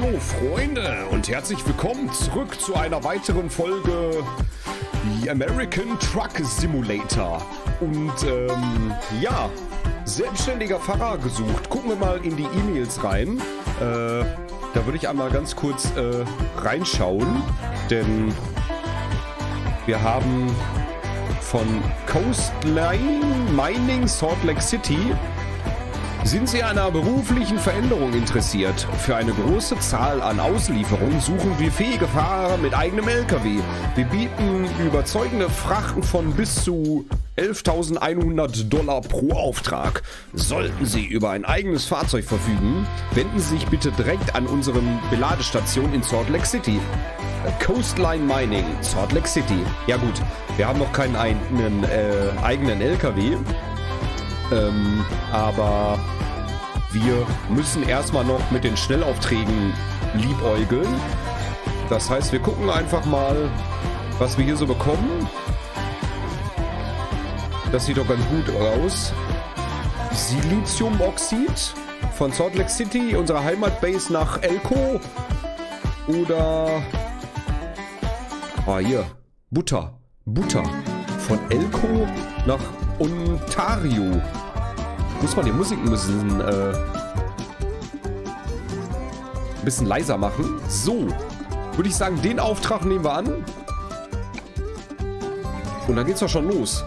Hallo Freunde und herzlich willkommen zurück zu einer weiteren Folge American Truck Simulator. Und ja, selbstständiger Fahrer gesucht. Gucken wir mal in die E-Mails rein. Da würde ich einmal ganz kurz reinschauen, denn wir haben von Coastline Mining Salt Lake City: Sind Sie an einer beruflichen Veränderung interessiert? Für eine große Zahl an Auslieferungen suchen wir fähige Fahrer mit eigenem LKW. Wir bieten überzeugende Frachten von bis zu $11.100 pro Auftrag. Sollten Sie über ein eigenes Fahrzeug verfügen, wenden Sie sich bitte direkt an unsere Beladestation in Salt Lake City. Coastline Mining, Salt Lake City. Ja gut, wir haben noch keinen eigenen LKW. Aber wir müssen erstmal noch mit den Schnellaufträgen liebäugeln. Das heißt, wir gucken einfach mal, was wir hier so bekommen. Das sieht doch ganz gut aus. Siliziumoxid von Salt Lake City, unserer Heimatbase, nach Elko. Oder... ah, hier. Butter. Butter. Von Elko nach Ontario. Muss man die Musik ein bisschen leiser machen. So, würde ich sagen, den Auftrag nehmen wir an. Und dann geht's doch schon los.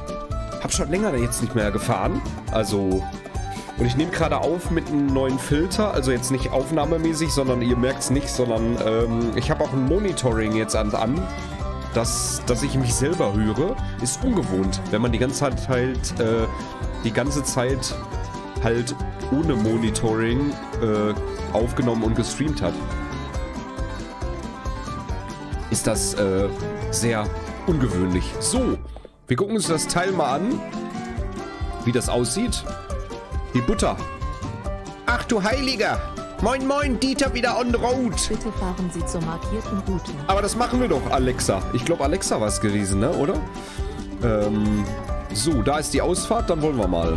Hab schon länger jetzt nicht mehr gefahren. Also, und ich nehme gerade auf mit einem neuen Filter. Also jetzt nicht aufnahmemäßig, sondern ihr merkt es nicht, sondern ich habe auch ein Monitoring jetzt an. Dass ich mich selber höre, ist ungewohnt, wenn man die ganze Zeit halt ohne Monitoring aufgenommen und gestreamt hat. Ist das sehr ungewöhnlich. So, wir gucken uns das Teil mal an, wie das aussieht. Die Butter. Ach du Heiliger! Moin moin, Dieter wieder on the road. Bitte fahren Sie zur markierten Route. Aber das machen wir doch, Alexa. Ich glaube, Alexa war es gewesen, ne, oder? So, da ist die Ausfahrt, dann wollen wir mal.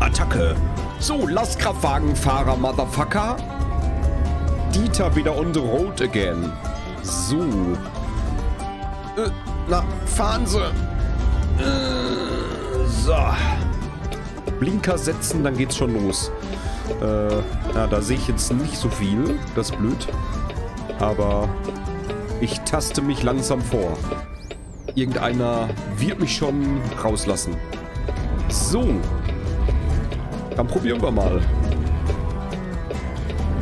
Attacke. So, Lastkraftwagenfahrer, Motherfucker. Dieter wieder on the road again. So. Na, fahren Sie. So. Blinker setzen, dann geht's schon los. Ja, da sehe ich jetzt nicht so viel. Das ist blöd. Aber ich taste mich langsam vor. Irgendeiner wird mich schon rauslassen. So. Dann probieren wir mal.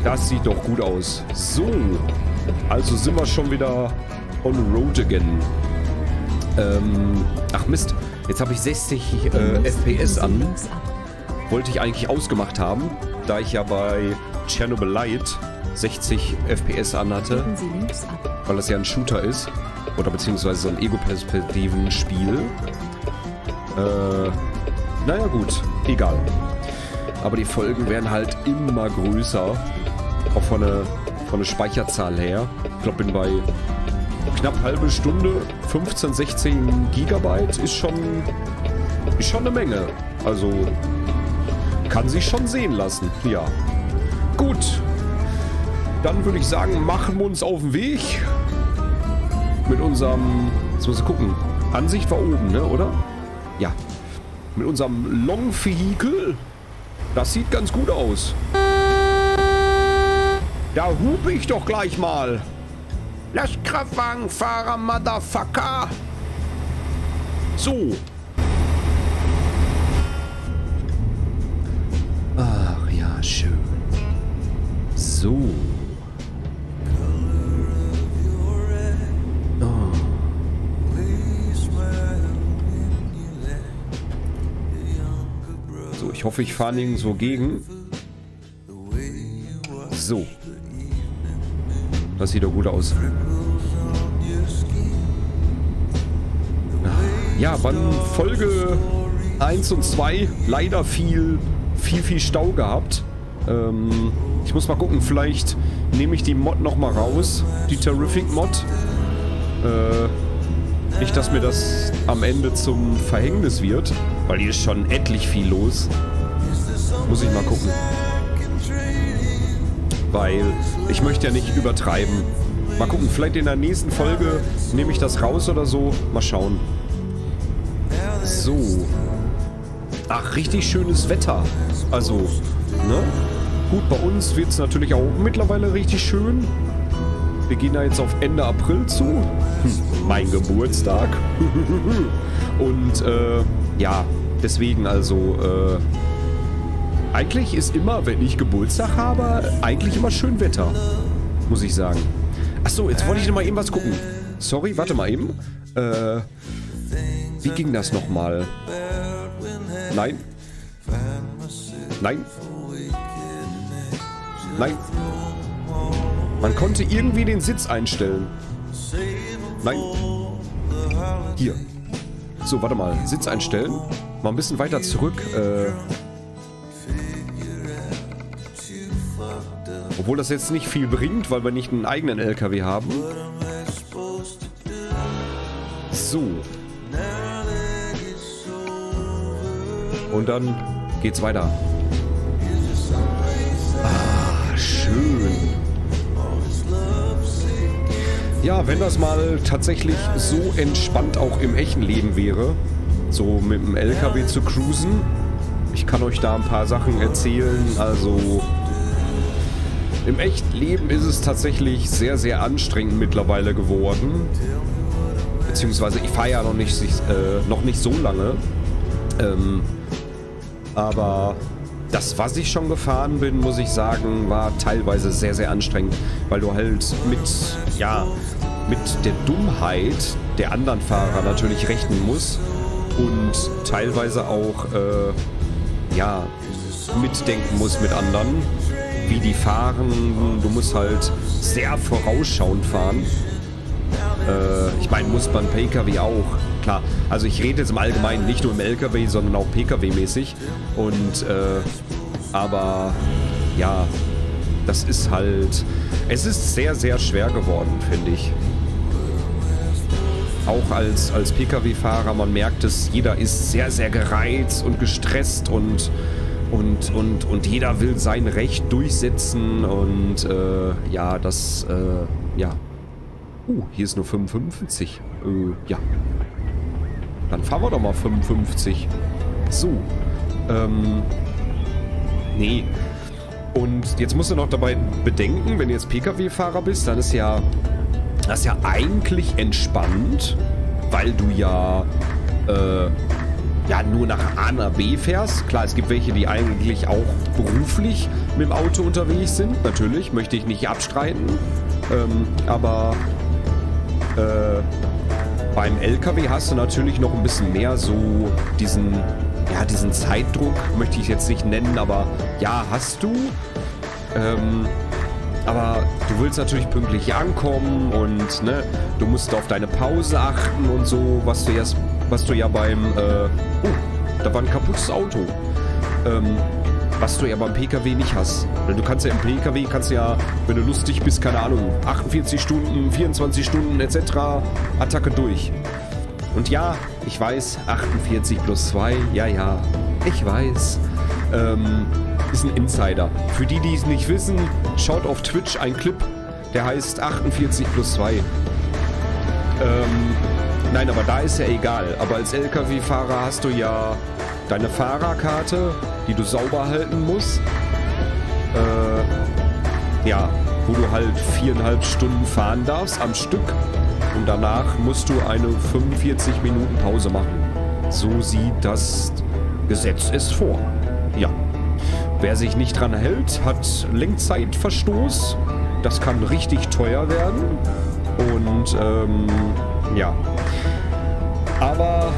Das sieht doch gut aus. So. Also sind wir schon wieder on the road again. Ach Mist. Jetzt habe ich 60 FPS an. Wollte ich eigentlich ausgemacht haben, da ich ja bei Chernobyl Light 60 FPS an hatte. Weil das ja ein Shooter ist. Oder beziehungsweise so ein Ego-Perspektiven-Spiel. Naja gut, egal. Aber die Folgen werden halt immer größer. Auch von der Speicherzahl her. Ich glaube, bin bei... knapp halbe Stunde, 15, 16 Gigabyte ist schon eine Menge. Also kann sich schon sehen lassen. Ja. Gut. Dann würde ich sagen, machen wir uns auf den Weg. Mit unserem... jetzt muss ich gucken. Ansicht war oben, ne, oder? Ja. Mit unserem Long Vehicle. Das sieht ganz gut aus. Da hupe ich doch gleich mal. Lastkraftwagenfahrer, Motherfucker! So. Ach ja, schön. So. Oh. So, ich hoffe, ich fahre nirgendwo gegen. So. Das sieht doch gut aus. Ja, bei Folge 1 und 2 leider viel Stau gehabt. Ich muss mal gucken, vielleicht nehme ich die Mod nochmal raus. Die Terrific Mod. Nicht, dass mir das am Ende zum Verhängnis wird. Weil hier ist schon etlich viel los. Muss ich mal gucken. weil ich möchte ja nicht übertreiben. Mal gucken, vielleicht in der nächsten Folge nehme ich das raus oder so. Mal schauen. So. Ach, richtig schönes Wetter. Also, ne? Gut, bei uns wird es natürlich auch mittlerweile richtig schön. Wir gehen da jetzt auf Ende April zu. Mein Geburtstag. Und, ja, deswegen also, eigentlich ist immer, wenn ich Geburtstag habe, eigentlich immer schön Wetter. Muss ich sagen. Achso, jetzt wollte ich nochmal eben was gucken. Sorry, warte mal eben. Wie ging das nochmal? Nein. Nein. Nein. Man konnte irgendwie den Sitz einstellen. Nein. Hier. So, warte mal. Sitz einstellen. Mal ein bisschen weiter zurück. Obwohl das jetzt nicht viel bringt, weil wir nicht einen eigenen LKW haben. So. Und dann geht's weiter. Ah, schön. Ja, wenn das mal tatsächlich so entspannt auch im echten Leben wäre, so mit dem LKW zu cruisen. Ich kann euch da ein paar Sachen erzählen, also... Im echten Leben ist es tatsächlich sehr, sehr anstrengend mittlerweile geworden. Beziehungsweise ich fahre ja noch nicht so lange. Aber das, was ich schon gefahren bin, muss ich sagen, war teilweise sehr, sehr anstrengend. Weil du halt mit der Dummheit der anderen Fahrer natürlich rechnen musst. Und teilweise auch, mitdenken musst mit anderen. Wie die fahren, du musst halt sehr vorausschauend fahren. Ich meine, muss man PKW auch, klar. Also ich rede jetzt im Allgemeinen nicht nur im LKW, sondern auch PKW-mäßig. Und, aber, ja, das ist halt, es ist sehr, sehr schwer geworden, finde ich. Auch als PKW-Fahrer, man merkt es, jeder ist sehr, sehr gereizt und gestresst und jeder will sein Recht durchsetzen und hier ist nur 55. Ja. Dann fahren wir doch mal 55. So. Nee. Und jetzt musst du noch dabei bedenken, wenn du jetzt Pkw-Fahrer bist, dann ist ja das ja eigentlich entspannt, weil du ja nur nach A nach B fährst. Klar, es gibt welche, die eigentlich auch beruflich mit dem Auto unterwegs sind. Natürlich, möchte ich nicht abstreiten. Aber beim LKW hast du natürlich noch ein bisschen mehr so diesen Zeitdruck, möchte ich jetzt nicht nennen, aber ja, hast du. Aber du willst natürlich pünktlich ankommen und ne, du musst auf deine Pause achten und so, da war ein kaputtes Auto. Was du ja beim PKW nicht hast. Du kannst ja im PKW, wenn du lustig bist, keine Ahnung, 48 Stunden, 24 Stunden etc. Attacke durch. Und ja, ich weiß, 48 plus 2, ja, ich weiß. Ist ein Insider. Für die, die es nicht wissen, schaut auf Twitch einen Clip, der heißt 48 plus 2. Nein, aber da ist ja egal. Aber als LKW-Fahrer hast du ja deine Fahrerkarte, die du sauber halten musst. Wo du halt 4,5 Stunden fahren darfst am Stück. Und danach musst du eine 45 Minuten Pause machen. So sieht das Gesetz es vor. Ja. Wer sich nicht dran hält, hat Lenkzeitverstoß. Das kann richtig teuer werden. Und, ja. Aber,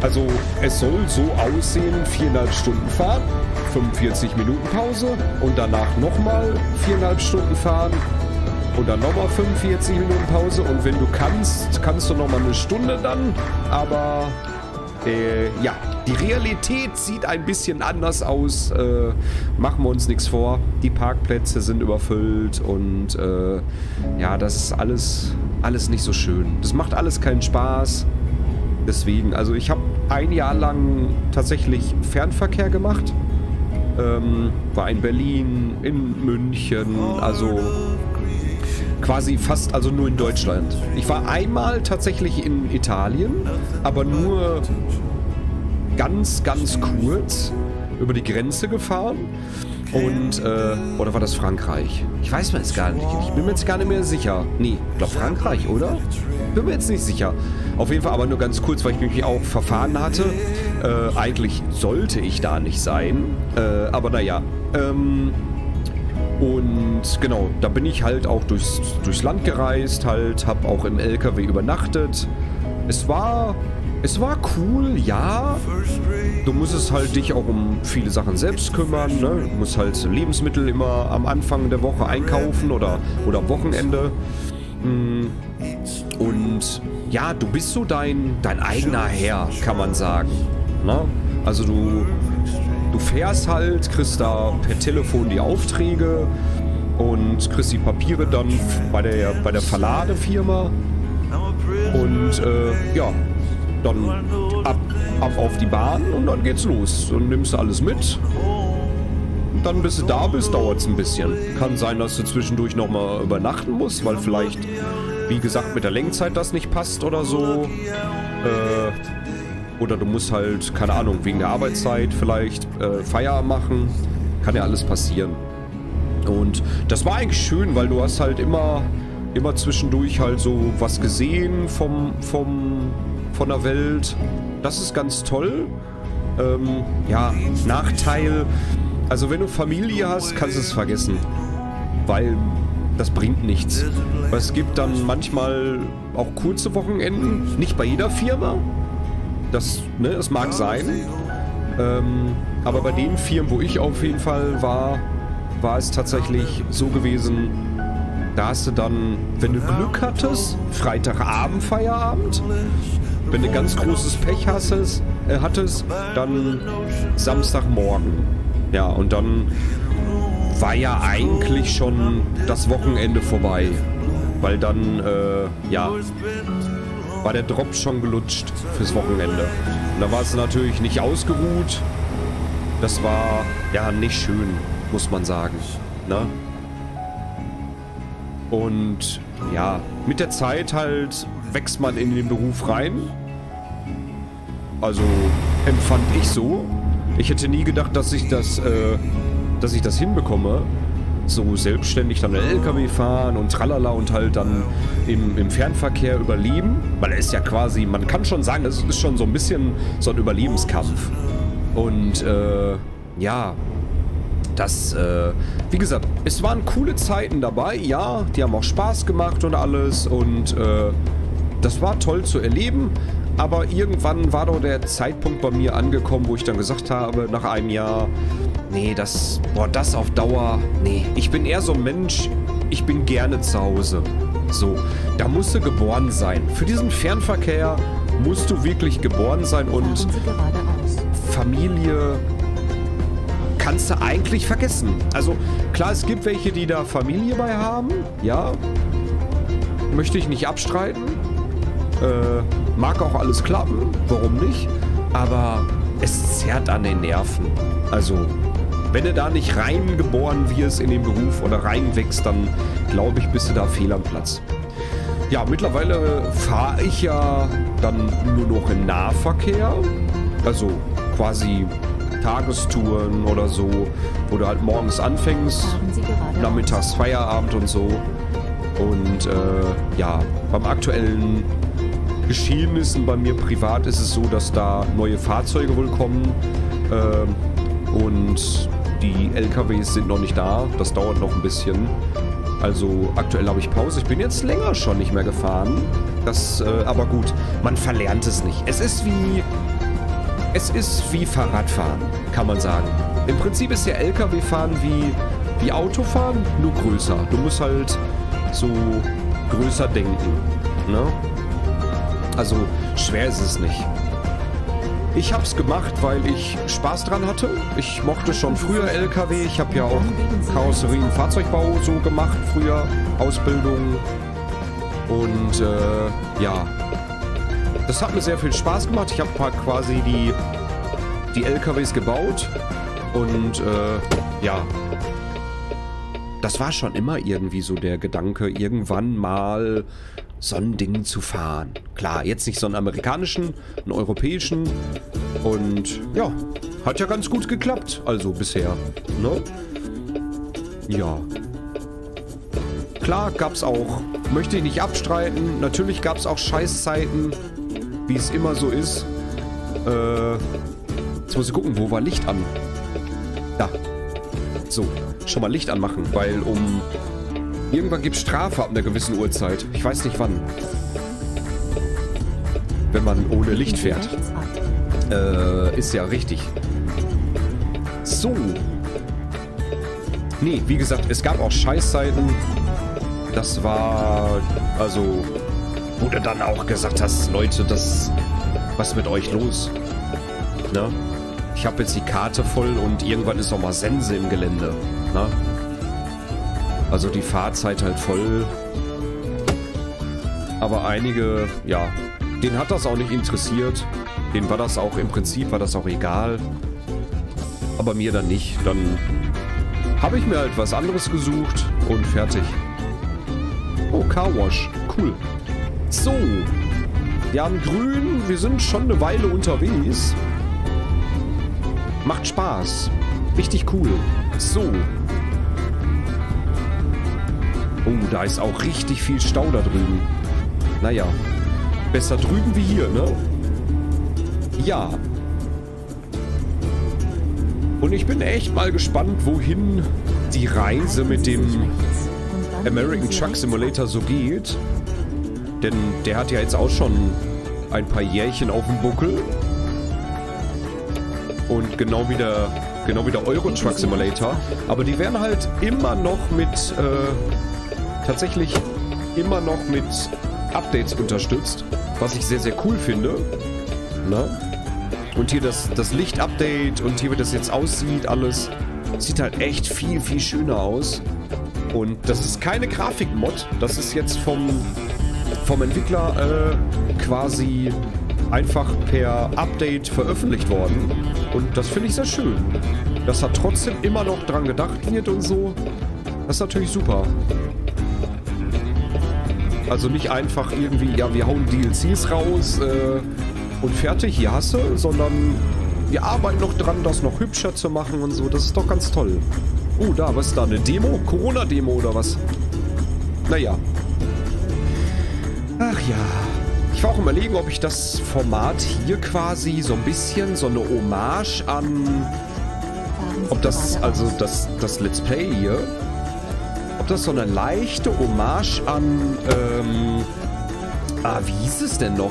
also es soll so aussehen, 4,5 Stunden Fahrt, 45 Minuten Pause und danach nochmal 4,5 Stunden fahren und dann nochmal 45 Minuten Pause und wenn du kannst, kannst du nochmal eine Stunde dann, aber die Realität sieht ein bisschen anders aus, machen wir uns nichts vor, die Parkplätze sind überfüllt und das ist alles nicht so schön. Das macht alles keinen Spaß. Deswegen, also ich habe ein Jahr lang tatsächlich Fernverkehr gemacht. war in Berlin, in München, also quasi fast, also nur in Deutschland. Ich war einmal tatsächlich in Italien, aber nur ganz, ganz kurz über die Grenze gefahren. Und, oder war das Frankreich? Ich weiß mir jetzt gar nicht. Ich bin mir jetzt gar nicht mehr sicher. Nee, ich glaube Frankreich, oder? Bin mir jetzt nicht sicher. Auf jeden Fall aber nur ganz kurz, weil ich mich auch verfahren hatte. Eigentlich sollte ich da nicht sein. Aber naja. Und genau, da bin ich halt auch durchs Land gereist, halt, hab auch im LKW übernachtet. Es war cool, ja. Du musstest halt dich auch um viele Sachen selbst kümmern, ne? Du musst halt Lebensmittel immer am Anfang der Woche einkaufen oder am Wochenende. Und ja, du bist so dein eigener Herr, kann man sagen. Ne? Also du fährst halt, kriegst da per Telefon die Aufträge und kriegst die Papiere dann bei der Verladefirma. Und ja, dann ab auf die Bahn und dann geht's los. Und nimmst du alles mit. Und dann, bis du da bist, dauert's ein bisschen. Kann sein, dass du zwischendurch nochmal übernachten musst, weil vielleicht, wie gesagt, mit der Lenkzeit das nicht passt oder so. Oder du musst halt, keine Ahnung, wegen der Arbeitszeit vielleicht Feierabend machen. Kann ja alles passieren. Und das war eigentlich schön, weil du hast halt immer zwischendurch halt so was gesehen von der Welt. Das ist ganz toll. Ja, Nachteil. Also wenn du Familie hast, kannst du es vergessen. Weil das bringt nichts. Weil es gibt dann manchmal auch kurze Wochenenden. Nicht bei jeder Firma. Das, ne, es mag sein. Aber bei den Firmen, wo ich auf jeden Fall war, war es tatsächlich so gewesen, da hast du dann, wenn du Glück hattest, Freitagabend Feierabend. Wenn du ganz großes Pech hattest, dann Samstagmorgen. Ja, und dann war ja eigentlich schon das Wochenende vorbei. Weil dann, ja, war der Drop schon gelutscht fürs Wochenende. Und da war es natürlich nicht ausgeruht. Das war, ja, nicht schön, muss man sagen. Ne? Und ja, mit der Zeit halt wächst man in den Beruf rein. Also empfand ich so. Ich hätte nie gedacht, dass ich das hinbekomme. So selbstständig dann einen LKW fahren und tralala und halt dann im Fernverkehr überleben. Weil es ist ja quasi, man kann schon sagen, es ist schon so ein bisschen so ein Überlebenskampf. Und ja, das, wie gesagt, es waren coole Zeiten dabei. Ja, die haben auch Spaß gemacht und alles und das war toll zu erleben. Aber irgendwann war doch der Zeitpunkt bei mir angekommen, wo ich dann gesagt habe, nach einem Jahr, nee, das auf Dauer, nee. Ich bin eher so ein Mensch, ich bin gerne zu Hause. So, da musst du geboren sein. Für diesen Fernverkehr musst du wirklich geboren sein und Familie kannst du eigentlich vergessen. Also, klar, es gibt welche, die da Familie bei haben, ja. Möchte ich nicht abstreiten. Mag auch alles klappen, warum nicht? Aber es zerrt an den Nerven. Also, wenn du da nicht reingeboren wirst in den Beruf oder reinwächst, dann glaube ich, bist du da fehl am Platz. Ja, mittlerweile fahre ich ja dann nur noch im Nahverkehr. Also quasi Tagestouren oder so, wo du halt morgens anfängst, nachmittags Feierabend und so. Und ja, beim aktuellen Geschehnissen bei mir privat ist es so, dass da neue Fahrzeuge wohl kommen und die LKWs sind noch nicht da. Das dauert noch ein bisschen. Also aktuell habe ich Pause. Ich bin jetzt länger schon nicht mehr gefahren. Das, aber gut, man verlernt es nicht. Es ist wie Fahrradfahren, kann man sagen. Im Prinzip ist ja LKW-Fahren wie Autofahren, nur größer. Du musst halt so größer denken, ne? Also schwer ist es nicht. Ich habe es gemacht, weil ich Spaß dran hatte. Ich mochte schon früher LKW. Ich habe ja auch Karosserie und Fahrzeugbau so gemacht früher, Ausbildung. Und ja, das hat mir sehr viel Spaß gemacht. Ich habe quasi die LKWs gebaut Und ja, das war schon immer irgendwie so der Gedanke, irgendwann mal so ein Ding zu fahren. Klar, jetzt nicht so einen amerikanischen, einen europäischen. Und ja, hat ja ganz gut geklappt, also bisher, ne? Ja. Klar gab's auch, möchte ich nicht abstreiten, natürlich gab's auch Scheißzeiten, wie es immer so ist. Jetzt muss ich gucken, wo war Licht an? Da. So, schon mal Licht anmachen, weil irgendwann gibt's Strafe ab einer gewissen Uhrzeit. Ich weiß nicht wann. Wenn man ohne Licht fährt. Ist ja richtig. So. Nee, wie gesagt, es gab auch Scheißzeiten. Das war, also, wo du dann auch gesagt hast, Leute, was ist mit euch los? Ne? Ich habe jetzt die Karte voll und irgendwann ist auch mal Sense im Gelände. Ne? Also die Fahrzeit halt voll. Aber einige, ja, denen hat das auch nicht interessiert. Denen war das auch, im Prinzip war das auch egal. Aber mir dann nicht. Dann habe ich mir halt was anderes gesucht und fertig. Oh, Carwash. Cool. So. Wir haben grün. Wir sind schon eine Weile unterwegs. Macht Spaß. Richtig cool. So. Oh, da ist auch richtig viel Stau da drüben. Naja. Besser drüben wie hier, ne? Ja. Und ich bin echt mal gespannt, wohin die Reise mit dem American Truck Simulator so geht. Denn der hat ja jetzt auch schon ein paar Jährchen auf dem Buckel. Und genau wie der Euro Truck Simulator. Aber die werden halt immer noch mit tatsächlich immer noch mit Updates unterstützt. Was ich sehr, sehr cool finde. Na? Und hier das Licht-Update und hier, wie das jetzt aussieht, alles. Sieht halt echt viel, viel schöner aus. Und das ist keine Grafikmod. Das ist jetzt vom Entwickler quasi einfach per Update veröffentlicht worden. Und das finde ich sehr schön. Dass da trotzdem immer noch dran gedacht wird und so. Das ist natürlich super. Also nicht einfach irgendwie, ja, wir hauen DLCs raus und fertig, hier hast du, sondern wir arbeiten noch dran, das noch hübscher zu machen und so. Das ist doch ganz toll. Oh, da, was ist da? Eine Demo? Corona-Demo oder was? Naja. Ach ja. Ich war auch überlegen, ob ich das Format hier quasi so ein bisschen, so eine Hommage an... Ob das, also das Let's Play hier, ob das so eine leichte Hommage an... wie hieß es denn noch?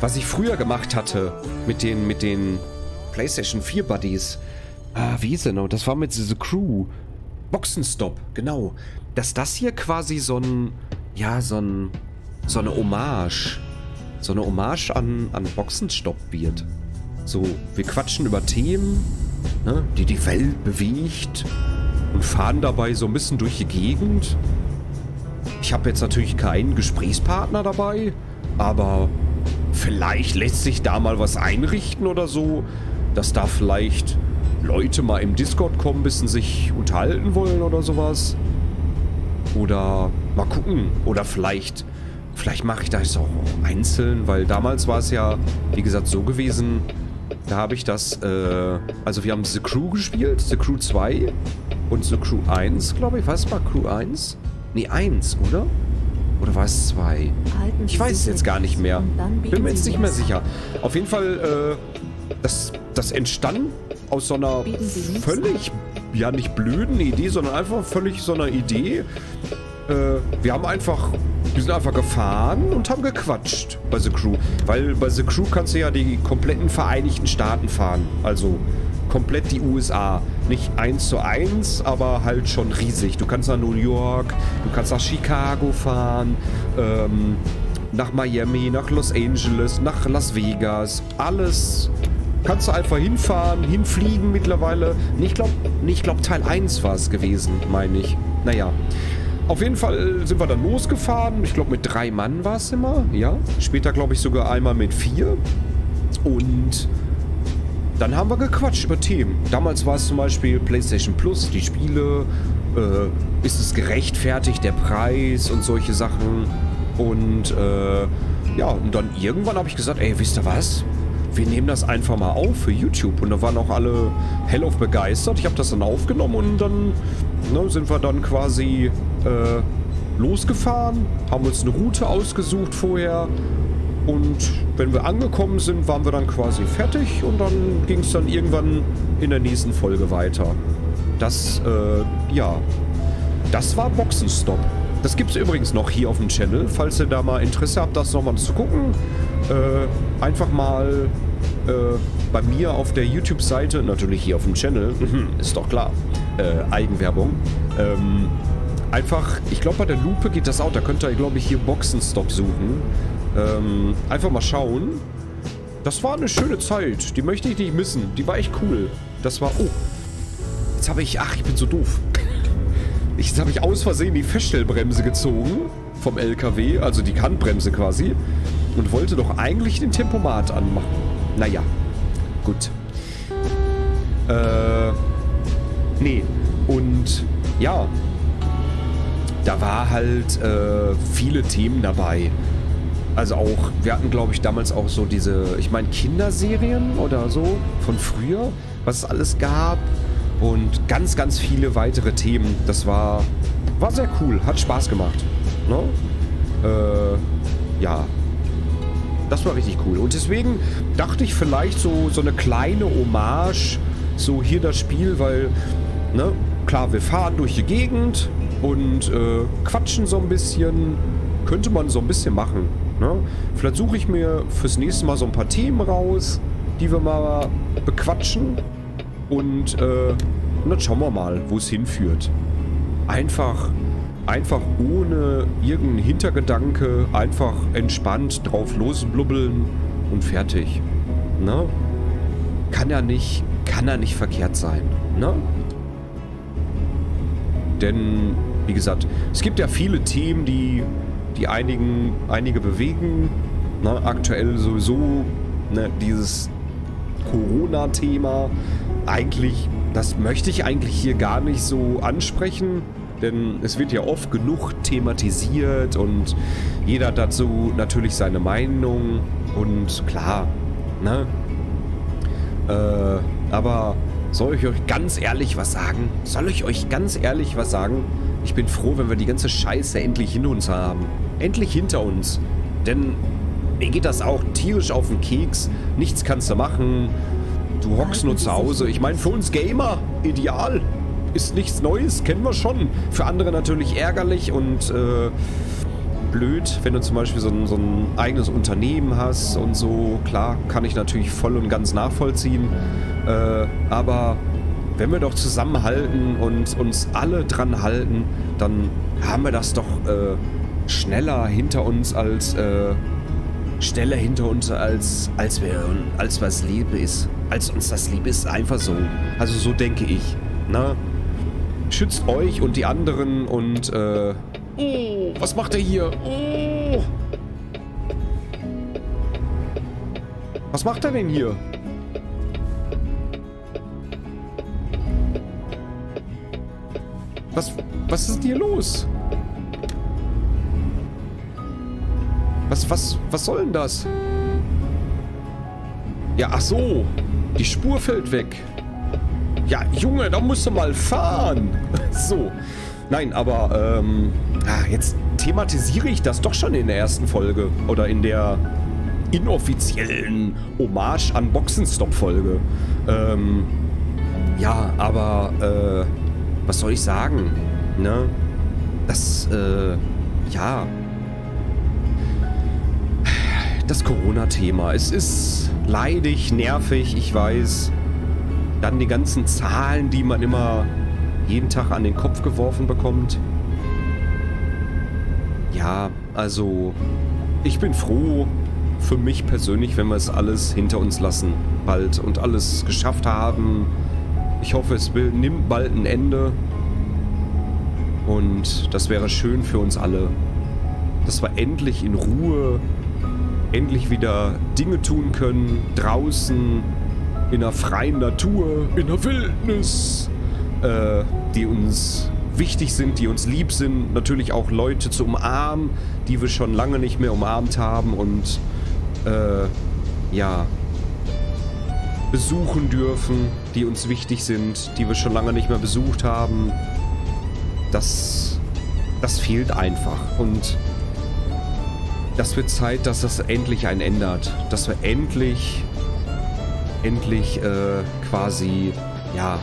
Was ich früher gemacht hatte mit den PlayStation 4 Buddies. Wie hieß denn noch? Das war mit The Crew. Boxenstopp, genau. Dass das hier quasi so eine Hommage an Boxenstopp wird. So, wir quatschen über Themen, ne, die die Welt bewegt und fahren dabei so ein bisschen durch die Gegend. Ich habe jetzt natürlich keinen Gesprächspartner dabei, aber vielleicht lässt sich da mal was einrichten oder so, dass da vielleicht Leute mal im Discord kommen, ein bisschen sich unterhalten wollen oder sowas. Oder mal gucken. Oder vielleicht mache ich das auch einzeln, weil damals war es ja, wie gesagt, so gewesen, da habe ich das, also wir haben The Crew gespielt, The Crew 2 und The Crew 1, glaube ich. Was war Crew 1? Nee, 1, oder? Oder war es 2? Ich weiß es jetzt gar nicht mehr. Bin mir jetzt nicht mehr sicher. Auf jeden Fall, das entstand aus so einer völlig, ja nicht blöden Idee, sondern einfach völlig so einer Idee. Wir sind einfach gefahren und haben gequatscht bei The Crew. Weil bei The Crew kannst du ja die kompletten Vereinigten Staaten fahren. Also komplett die USA. Nicht 1:1, aber halt schon riesig. Du kannst nach New York, du kannst nach Chicago fahren, nach Miami, nach Los Angeles, nach Las Vegas. Alles kannst du einfach hinfahren, hinfliegen mittlerweile. Ich glaube Teil 1 war es gewesen, meine ich. Naja. Auf jeden Fall sind wir dann losgefahren. Ich glaube, mit 3 Mann war es immer, ja. Später, glaube ich, sogar einmal mit 4. Und Dann haben wir gequatscht über Themen. Damals war es zum Beispiel PlayStation Plus, die Spiele, ist es gerechtfertigt, der Preis und solche Sachen. Und ja, und dann irgendwann habe ich gesagt, ey, wisst ihr was? Wir nehmen das einfach mal auf für YouTube. Und da waren auch alle hellauf begeistert. Ich habe das dann aufgenommen und dann sind wir dann quasi losgefahren, haben uns eine Route ausgesucht vorher. Und wenn wir angekommen sind, waren wir dann quasi fertig und dann ging es dann irgendwann in der nächsten Folge weiter. Das, ja, das war Boxenstopp. Das gibt es übrigens noch hier auf dem Channel, falls ihr da mal Interesse habt, das nochmal zu gucken. Einfach mal bei mir auf der YouTube-Seite, natürlich hier auf dem Channel, ist doch klar, Eigenwerbung, einfach, ich glaube bei der Lupe geht das auch, da könnt ihr, glaube ich, hier Boxenstopp suchen. Einfach mal schauen. Das war eine schöne Zeit. Die möchte ich nicht missen. Die war echt cool. Das war... Oh. Jetzt habe ich... Ach, ich bin so doof. Jetzt habe ich aus Versehen die Feststellbremse gezogen. Vom LKW. Also die Handbremse quasi. Und wollte doch eigentlich den Tempomat anmachen. Naja. Gut. Nee. Und... Ja. Da war halt viele Themen dabei. Also auch, wir hatten, glaube ich, damals auch so diese, ich meine, Kinderserien oder so von früher, was es alles gab und ganz, ganz viele weitere Themen. Das war sehr cool, hat Spaß gemacht. Ne? Ja, das war richtig cool. Und deswegen dachte ich vielleicht so eine kleine Hommage, so hier das Spiel, weil, ne, klar, wir fahren durch die Gegend und quatschen so ein bisschen, könnte man so ein bisschen machen. Ne? Vielleicht suche ich mir fürs nächste Mal so ein paar Themen raus, die wir mal bequatschen. Und dann schauen wir mal, wo es hinführt. Einfach ohne irgendeinen Hintergedanke, einfach entspannt drauf losblubbeln und fertig. Ne? Kann ja nicht verkehrt sein. Ne? Denn, wie gesagt, es gibt ja viele Themen, die einige bewegen. Ne, aktuell sowieso, ne, dieses Corona-Thema. Eigentlich, das möchte ich eigentlich hier gar nicht so ansprechen, denn es wird ja oft genug thematisiert und jeder hat dazu natürlich seine Meinung und klar, ne? Aber soll ich euch ganz ehrlich was sagen? Ich bin froh, wenn wir die ganze Scheiße endlich hinter uns haben. Endlich hinter uns. Denn mir geht das auch tierisch auf den Keks. Nichts kannst du machen. Du hockst nur zu Hause. Ich meine, für uns Gamer ideal. Ist nichts Neues, kennen wir schon. Für andere natürlich ärgerlich und blöd, wenn du zum Beispiel so ein eigenes Unternehmen hast und so. Klar, kann ich natürlich voll und ganz nachvollziehen. Aber... Wenn wir doch zusammenhalten und uns alle dran halten, dann haben wir das doch schneller hinter uns, als was Liebe ist. Als uns das Liebe ist, einfach so. Also so denke ich. Na? Schützt euch und die anderen und oh, was macht er hier? Oh. Was macht er denn hier? Was ist denn hier los? Was soll denn das? Ja, ach so. Die Spur fällt weg. Ja, Junge, da musst du mal fahren. So. Nein, aber, jetzt thematisiere ich das doch schon in der ersten Folge. Oder in der inoffiziellen Hommage an Boxenstopp-Folge. Ja, aber, was soll ich sagen? Ne? Das, ja. Das Corona-Thema. Es ist leidig, nervig, ich weiß. Dann die ganzen Zahlen, die man immer jeden Tag an den Kopf geworfen bekommt. Ja, also, ich bin froh für mich persönlich, wenn wir es alles hinter uns lassen. Bald. Und alles geschafft haben. Ich hoffe, es nimmt bald ein Ende. Und das wäre schön für uns alle. Dass wir endlich in Ruhe, endlich wieder Dinge tun können, draußen, in der freien Natur, in der Wildnis, die uns wichtig sind, die uns lieb sind. Natürlich auch Leute zu umarmen, die wir schon lange nicht mehr umarmt haben und ja, besuchen dürfen, die uns wichtig sind, die wir schon lange nicht mehr besucht haben. Das fehlt einfach und das wird Zeit, dass das endlich einen ändert. Dass wir endlich quasi, ja,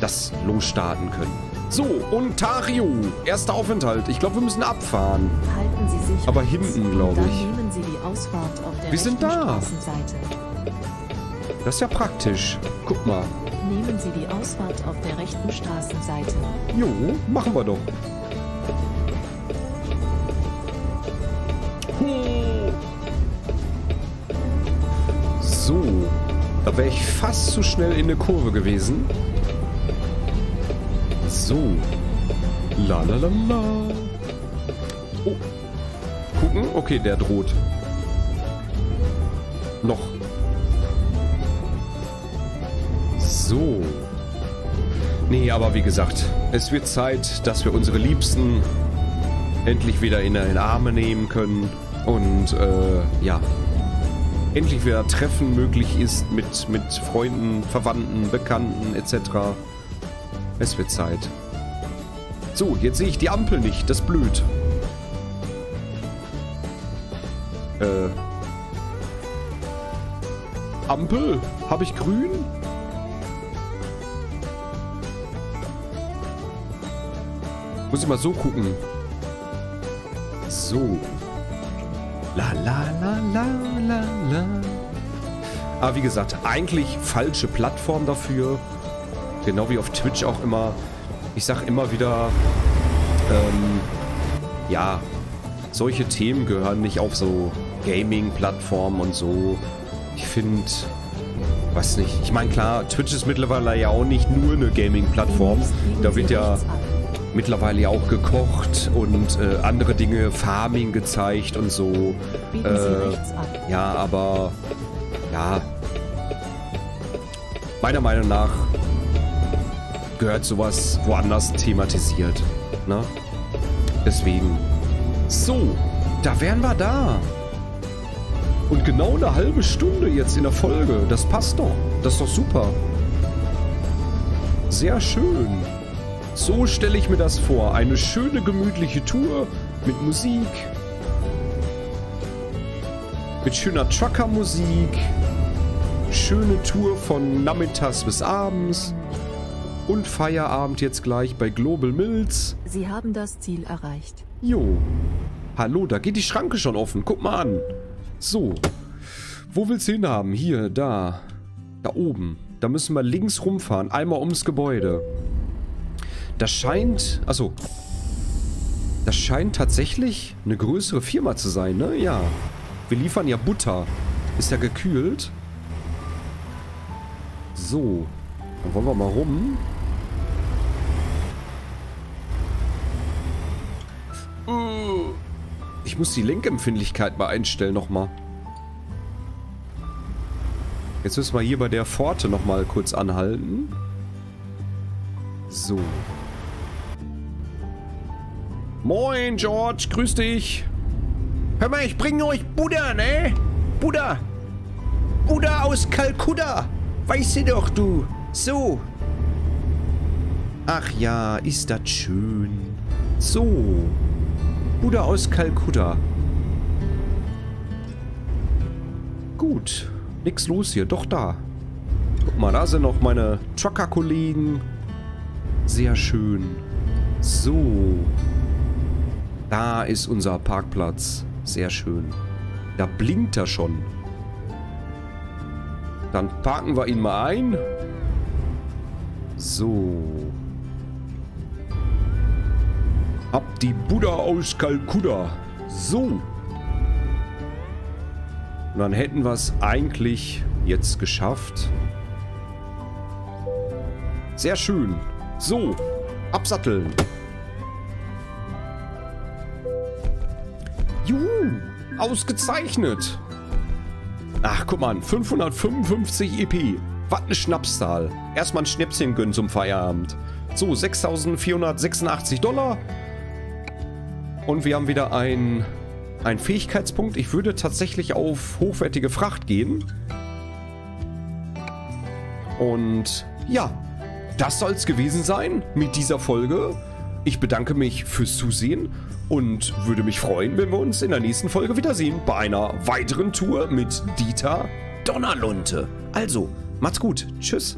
das losstarten können. So, Ontario. Erster Aufenthalt. Ich glaube, wir müssen abfahren. Halten Sie sich aber hinten, glaube ich. Nehmen Sie die Ausfahrt auf der wir sind da. Das ist ja praktisch. Guck mal. Nehmen Sie die Ausfahrt auf der rechten Straßenseite. Jo, machen wir doch. So, da wäre ich fast zu schnell in eine Kurve gewesen. So. La la la la. Oh. Gucken. Okay, der droht. Noch. So. Nee, aber wie gesagt, es wird Zeit, dass wir unsere Liebsten endlich wieder in den Arme nehmen können. Und ja, endlich wieder Treffen möglich ist mit Freunden, Verwandten, Bekannten etc. Es wird Zeit. So, jetzt sehe ich die Ampel nicht. Das ist blöd. Ampel? Habe ich grün? Muss ich mal so gucken. So. La la la la la la. Aber wie gesagt, eigentlich falsche Plattform dafür. Genau wie auf Twitch auch immer. Ich sag immer wieder, ja, solche Themen gehören nicht auf so Gaming-Plattformen und so. Ich finde, weiß nicht, ich meine klar, Twitch ist mittlerweile ja auch nicht nur eine Gaming-Plattform. Da wird ja mittlerweile auch gekocht und andere Dinge, Farming gezeigt und so. Ja, aber ja, meiner Meinung nach gehört sowas woanders thematisiert. Ne? Deswegen. So, da wären wir da. Und genau eine halbe Stunde jetzt in der Folge. Das passt doch. Das ist doch super. Sehr schön. So stelle ich mir das vor. Eine schöne, gemütliche Tour mit Musik. Mit schöner Trucker-Musik. Schöne Tour von nachmittags bis abends. Und Feierabend jetzt gleich bei Global Mills. Sie haben das Ziel erreicht. Jo. Hallo, da geht die Schranke schon offen. Guck mal an. So. Wo willst du hinhaben? Hier, da. Da oben. Da müssen wir links rumfahren. Einmal ums Gebäude. Das scheint... Achso. Das scheint tatsächlich eine größere Firma zu sein, ne? Ja. Wir liefern ja Butter. Ist ja gekühlt. So. Dann wollen wir mal rum. Ich muss die Lenkempfindlichkeit mal einstellen nochmal. Jetzt müssen wir hier bei der Pforte nochmal kurz anhalten. So. Moin, George. Grüß dich. Hör mal, ich bringe euch Buddha, ne? Buddha. Buddha aus Kalkutta. Weißt du doch, du. So. Ach ja, ist das schön. So. Buddha aus Kalkutta. Gut. Nix los hier. Doch da. Guck mal, da sind noch meine Trucker-Kollegen. Sehr schön. So. Da ist unser Parkplatz. Sehr schön. Da blinkt er schon. Dann parken wir ihn mal ein. So. Ab die Buddha aus Kalkutta. So. Und dann hätten wir es eigentlich jetzt geschafft. Sehr schön. So. Absatteln. Juhu. Ausgezeichnet. Ach, guck mal. 555 EP. Was eine Schnapszahl. Erstmal ein Schnäpschen gönnen zum Feierabend. So, 6.486 Dollar. Und wir haben wieder einen Fähigkeitspunkt. Ich würde tatsächlich auf hochwertige Fracht gehen. Und ja, das soll es gewesen sein mit dieser Folge. Ich bedanke mich fürs Zusehen und würde mich freuen, wenn wir uns in der nächsten Folge wiedersehen bei einer weiteren Tour mit Dieter Donnerlunte. Also, macht's gut. Tschüss.